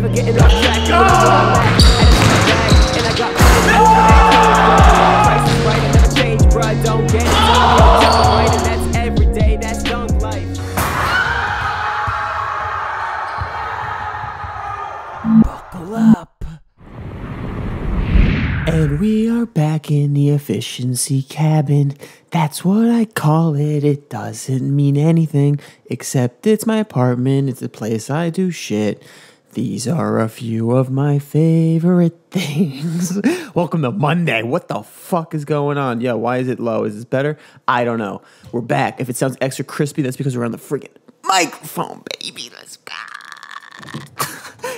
never getting off track. And I got prices right, I never change, bro, I don't get it. Right, and that's every day, that's Dunk Life. Buckle up. And we are back in the efficiency cabin. That's what I call it. It doesn't mean anything, except it's my apartment. It's the place I do shit. These are a few of my favorite things. Welcome to Monday. What the fuck is going on? Yo, why is it low? Is this better? I don't know. We're back. If it sounds extra crispy, that's because we're on the friggin' microphone, baby. Let's go.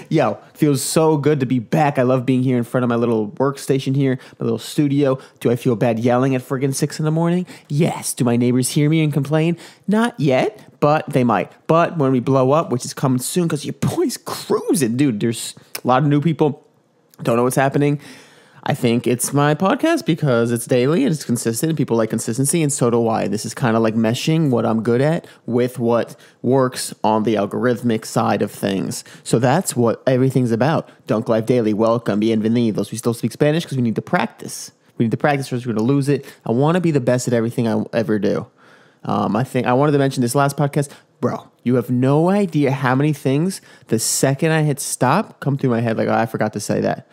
Yo, feels so good to be back. I love being here in front of my little workstation here, my little studio. Do I feel bad yelling at friggin' 6 in the morning? Yes. Do my neighbors hear me and complain? Not yet, but they might. But when we blow up, which is coming soon, because your boy's cruising. Dude, there's a lot of new people. Don't know what's happening. I think it's my podcast because it's daily and it's consistent and people like consistency, and so do I. This is kind of like meshing what I'm good at with what works on the algorithmic side of things. So that's what everything's about. Dunk Life Daily, welcome, bienvenidos. We still speak Spanish because we need to practice. We need to practice or else we're going to lose it. I want to be the best at everything I ever do. I think I wanted to mention this last podcast. Bro, you have no idea how many things the second I hit stop come through my head like, oh, I forgot to say that.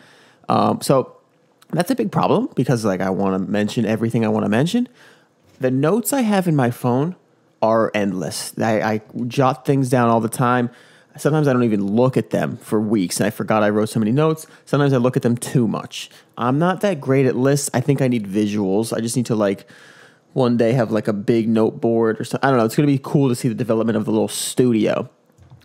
So that's a big problem because, like, I want to mention everything I want to mention. The notes I have in my phone are endless. I jot things down all the time. Sometimes I don't even look at them for weeks, and I forgot I wrote so many notes. Sometimes I look at them too much. I'm not that great at lists. I think I need visuals. I just need to, like, one day have, like, a big note board or something. I don't know. It's going to be cool to see the development of the little studio.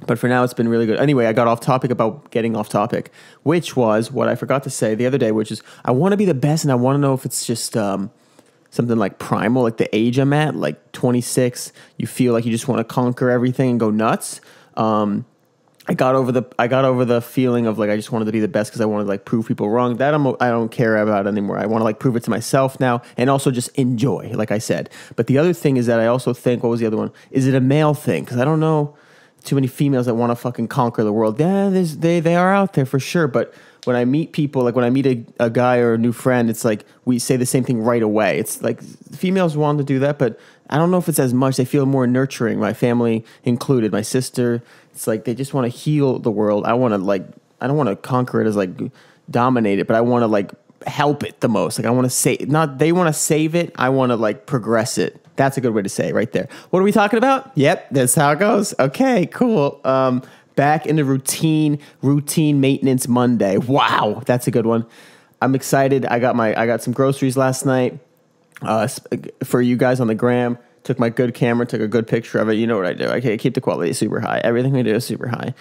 But for now, it's been really good. Anyway, I got off topic about getting off topic, which was what I forgot to say the other day, which is I want to be the best, and I want to know if it's just something like primal, like the age I'm at, like 26. You feel like you just want to conquer everything and go nuts. I got over the feeling of like I just wanted to be the best because I wanted to like prove people wrong. That I don't care about anymore. I want to like prove it to myself now and also just enjoy, like I said. But the other thing is that I also think, what was the other one? Is it a male thing? Because I don't know. Too many females that want to fucking conquer the world. Yeah, they are out there for sure. But when I meet people, like when I meet a guy or a new friend, it's like we say the same thing right away. It's like females want to do that, but I don't know if it's as much. They feel more nurturing, my family included, my sister. It's like they just want to heal the world. I want to like, I don't want to conquer it as like dominate it, but I want to like help it the most. Like I want to save, not they want to save it. I want to like progress it. That's a good way to say it right there. What are we talking about? Yep, that's how it goes. Okay, cool. Back into routine maintenance Monday. Wow, that's a good one. I'm excited. I got some groceries last night for you guys on the gram. Took my good camera, took a good picture of it. You know what I do. I keep the quality super high. Everything we do is super high.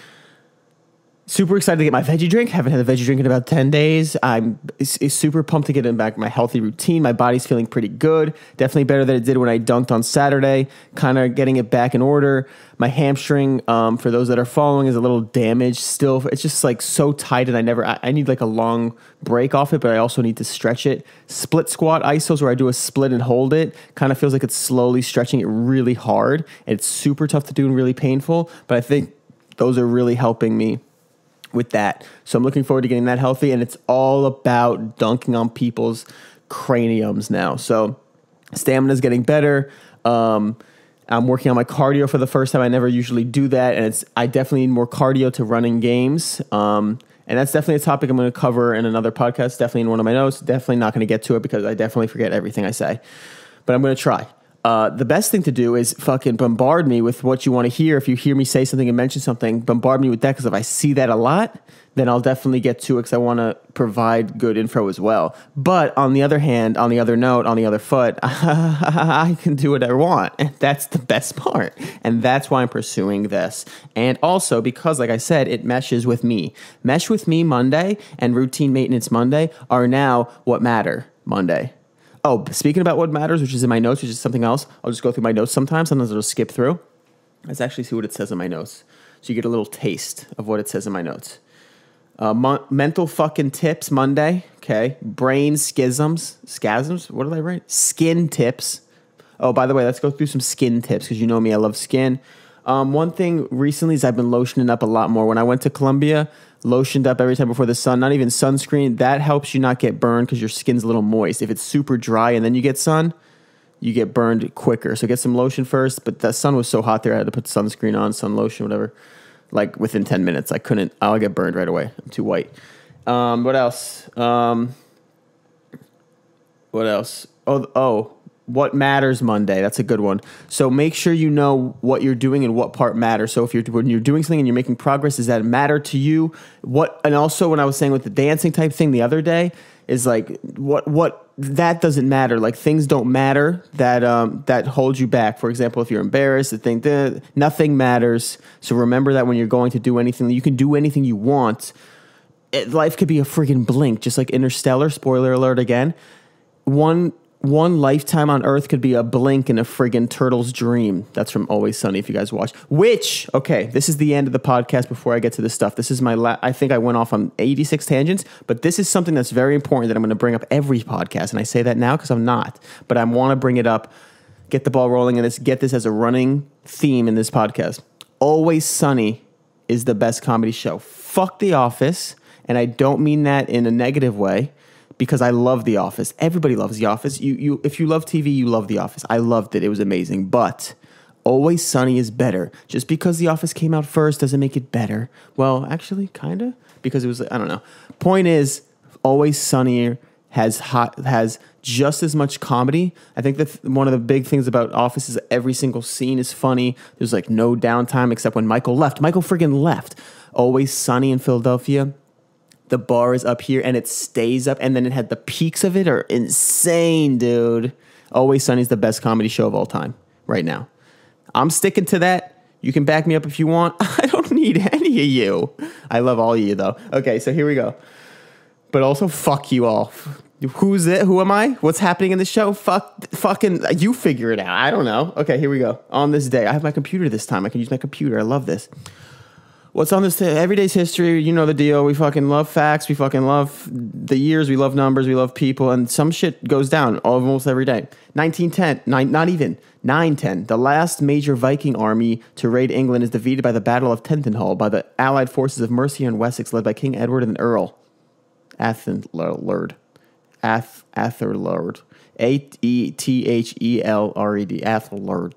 Super excited to get my veggie drink. Haven't had a veggie drink in about 10 days. I'm super pumped to get in back my healthy routine. My body's feeling pretty good. Definitely better than it did when I dunked on Saturday. Kind of getting it back in order. My hamstring, for those that are following, is a little damaged still. It's just like so tight and I need like a long break off it, but I also need to stretch it. Split squat isos where I do a split and hold it. Kind of feels like it's slowly stretching it really hard. And it's super tough to do and really painful, but I think those are really helping me with that. So I'm looking forward to getting that healthy, and it's all about dunking on people's craniums now. So stamina's getting better. I'm working on my cardio for the first time. I never usually do that, and I definitely need more cardio to run in games. And that's definitely a topic I'm going to cover in another podcast, definitely in one of my notes. Definitely not going to get to it because I definitely forget everything I say, but I'm going to try. The best thing to do is fucking bombard me with what you want to hear. If you hear me say something and mention something, bombard me with that, because if I see that a lot, then I'll definitely get to it because I want to provide good info as well. But on the other hand, on the other note, on the other foot, I can do what I want. And that's the best part. And that's why I'm pursuing this. And also because, like I said, it meshes with me. Mesh with me Monday and routine maintenance Monday are now what matter Monday. Oh, speaking about what matters, which is in my notes, which is something else. I'll just go through my notes sometimes. Sometimes I'll just skip through. Let's actually see what it says in my notes. So you get a little taste of what it says in my notes. Mental fucking tips Monday. Okay. Brain schisms. Scasms? What did I write? Skin tips. Oh, by the way, let's go through some skin tips because you know me. I love skin. One thing recently is I've been lotioning up a lot more. When I went to Colombia, lotioned up every time before the sun, not even sunscreen. That helps you not get burned because your skin's a little moist. If it's super dry and then you get sun, you get burned quicker. So get some lotion first. But the sun was so hot there, I had to put sunscreen on, sun lotion, whatever, like within 10 minutes. I couldn't. I'll get burned right away. I'm too white. What else? What else? Oh, what matters Monday? That's a good one. So make sure you know what you're doing and what part matters. So if you're when you're doing something and you're making progress, does that matter to you? What? And also when I was saying with the dancing type thing the other day, is like what that doesn't matter. Like things don't matter that that hold you back. For example, if you're embarrassed, the thing nothing matters. So remember that when you're going to do anything, you can do anything you want. Life could be a friggin' blink, just like Interstellar. Spoiler alert again. One lifetime on Earth could be a blink in a friggin' turtle's dream. That's from Always Sunny, if you guys watch. Which, okay, this is the end of the podcast before I get to this stuff. This is my I think I went off on 86 tangents, but this is something that's very important that I'm going to bring up every podcast, and I say that now because I'm not, but I want to bring it up, get the ball rolling in this, get this as a running theme in this podcast. Always Sunny is the best comedy show. Fuck The Office, and I don't mean that in a negative way, because I love The Office. Everybody loves The Office. You if you love TV, you love The Office. I loved it. It was amazing. But Always Sunny is better. Just because The Office came out first doesn't make it better. Well, actually, kind of. Because it was, I don't know. Point is, Always Sunny has just as much comedy. I think that one of the big things about Office is every single scene is funny. There's like no downtime except when Michael left. Michael friggin' left. Always Sunny in Philadelphia. The bar is up here, and it stays up, and then it had the peaks of it are insane, dude. Always Sunny is the best comedy show of all time right now. I'm sticking to that. You can back me up if you want. I don't need any of you. I love all of you, though. Okay, so here we go. But also, fuck you all. Who's it? Who am I? What's happening in the show? Fucking, you figure it out. I don't know. Okay, here we go. On this day, I have my computer this time. I can use my computer. I love this. What's on this everyday's history? You know the deal. We fucking love facts. We fucking love the years. We love numbers. We love people. And some shit goes down almost every day. 910. The last major Viking army to raid England is defeated by the Battle of Tettenhall by the allied forces of Mercia and Wessex, led by King Edward and Earl Athelred. Athelred. A-E-T-H-E-L-R-E-D. Athelred.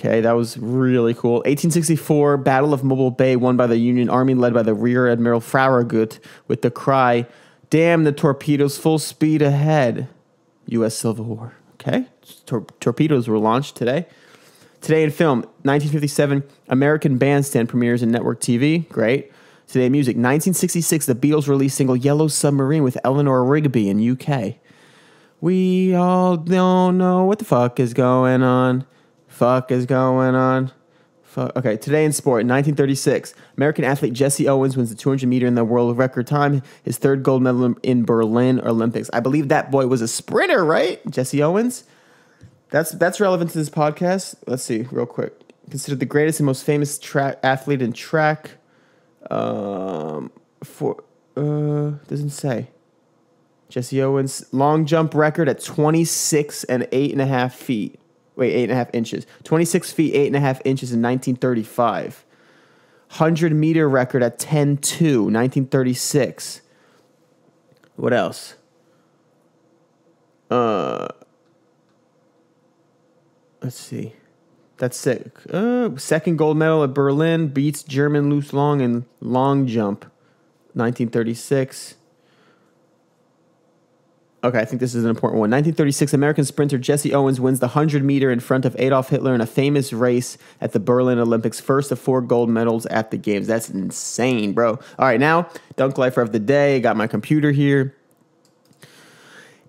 Okay, that was really cool. 1864, Battle of Mobile Bay, won by the Union Army, led by the Rear Admiral Farragut, with the cry, "Damn the torpedoes, full speed ahead." U.S. Civil War. Okay, torpedoes were launched today. Today in film, 1957, American Bandstand premieres in network TV. Great. Today in music, 1966, the Beatles released single "Yellow Submarine" with Eleanor Rigby in U.K. We all don't know what the fuck is going on. Fuck is going on. Fuck. Okay, today in sport, 1936, American athlete Jesse Owens wins the 200 meter in the world record time, his third gold medal in Berlin Olympics. I believe that boy was a sprinter, right? Jesse Owens. That's relevant to this podcast. Let's see, real quick. Considered the greatest and most famous track athlete in track. Doesn't say. Jesse Owens long jump record at 26 and 8.5 feet. Wait, 8.5 inches. 26 feet, 8.5 inches in 1935. 100-meter record at 10.2, 1936. What else? Let's see. That's sick. Second gold medal at Berlin. Beats German Luz Long in long jump, 1936. Okay, I think this is an important one. 1936, American sprinter Jesse Owens wins the 100-meter in front of Adolf Hitler in a famous race at the Berlin Olympics. First of 4 gold medals at the games. That's insane, bro. All right, now, Dunk Life of the Day. Got my computer here.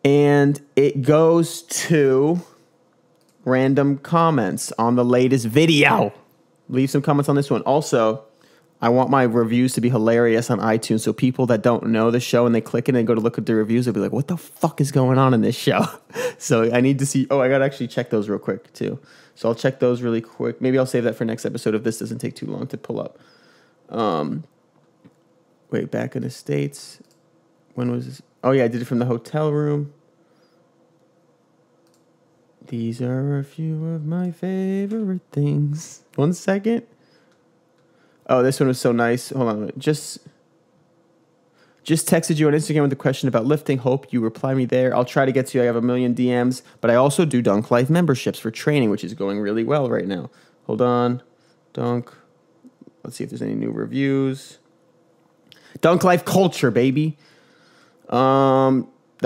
And it goes to random comments on the latest video. Leave some comments on this one. Also, I want my reviews to be hilarious on iTunes, so people that don't know the show and they click it and go to look at the reviews, they'll be like, what the fuck is going on in this show? So I need to see. Oh, I got to actually check those real quick, too. So I'll check those really quick. Maybe I'll save that for next episode if this doesn't take too long to pull up. Wait, back in the States. When was this? Oh, yeah, I did it from the hotel room. These are a few of my favorite things. 1 second. Oh, this one was so nice. Hold on a minute. Just texted you on Instagram with a question about lifting. Hope you reply me there. I'll try to get to you. I have a million DMs, but I also do Dunk Life memberships for training, which is going really well right now. Hold on. Dunk. Let's see if there's any new reviews. Dunk Life culture, baby. That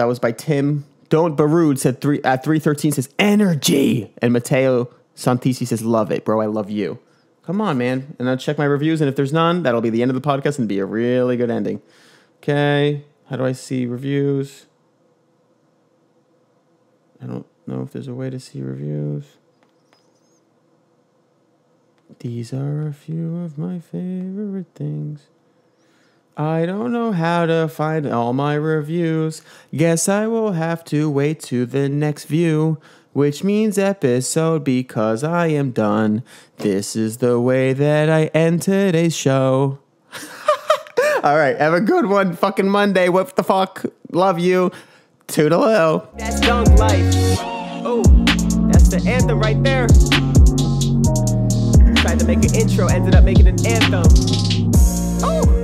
was by Tim. Don't Barood said at 3:13 says energy. And Matteo Santisi says, love it, bro. I love you. Come on, man. And I'll check my reviews. And if there's none, that'll be the end of the podcast and be a really good ending. Okay. How do I see reviews? I don't know if there's a way to see reviews. These are a few of my favorite things. I don't know how to find all my reviews. Guess I will have to wait to the next view, which means episode because I am done. This is the way that I end today's show. All right, have a good one. Fucking Monday. What the fuck? Love you. Toodaloo. That's Dunk Life. Oh, that's the anthem right there. Tried to make an intro, ended up making an anthem. Oh.